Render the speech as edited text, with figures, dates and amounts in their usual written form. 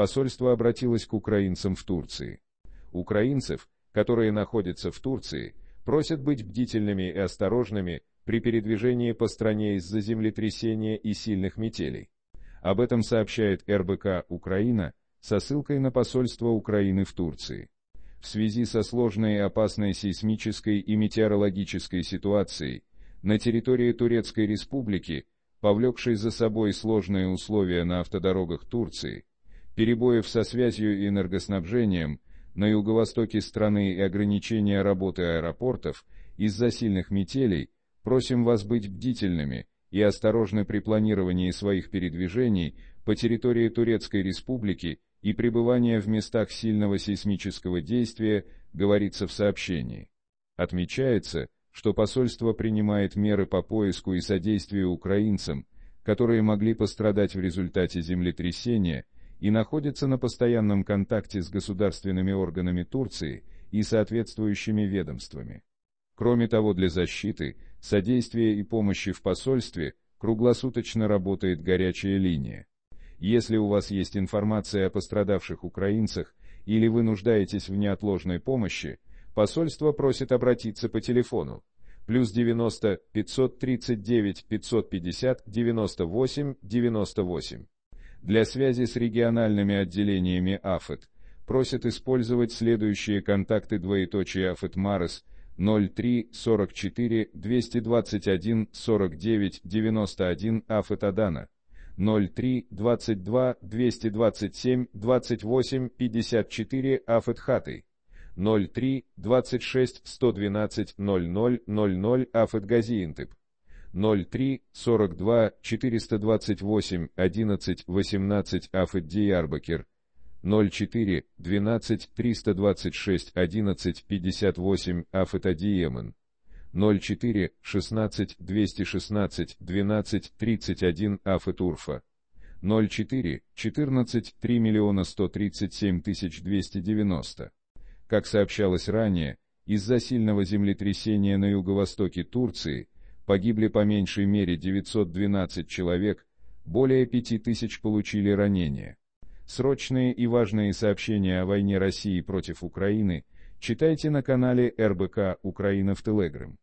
посольство обратилось к украинцам в Турции. Украинцев, которые находятся в Турции, просят быть бдительными и осторожными при передвижении по стране из-за землетрясения и сильных метелей. Об этом сообщает РБК «Украина» со ссылкой на посольство Украины в Турции. В связи со сложной и опасной сейсмической и метеорологической ситуацией на территории Турецкой Республики, повлекшей за собой сложные условия на автодорогах Турции, перебоев со связью и энергоснабжением на юго-востоке страны и ограничения работы аэропортов из-за сильных метелей, просим вас быть бдительными и осторожны при планировании своих передвижений по территории Турецкой Республики и пребывания в местах сильного сейсмического действия, говорится в сообщении. Отмечается, что посольство принимает меры по поиску и содействию украинцам, которые могли пострадать в результате землетрясения, и находятся на постоянном контакте с государственными органами Турции и соответствующими ведомствами. Кроме того, для защиты, содействия и помощи в посольстве круглосуточно работает горячая линия. Если у вас есть информация о пострадавших украинцах или вы нуждаетесь в неотложной помощи, посольство просит обратиться по телефону +90 539 550 98 98. Для связи с региональными отделениями АФЭД просят использовать следующие контакты: @ Афет Марес 03 44 221 49 91, Афет Адана 03 22 227 28 54, Афет Хатай 03 26 112 00 00, Афет Газиентеп 03 42 428 11 18, Афет Диарбакер 04 12 326 11 58, Афет Адиемен 04 16 216 12 31, Афет Урфа 04 14 3 137 290. Как сообщалось ранее, из-за сильного землетрясения на юго-востоке Турции погибли по меньшей мере 912 человек, более 5000 получили ранения. Срочные и важные сообщения о войне России против Украины читайте на канале РБК «Украина» в Telegram.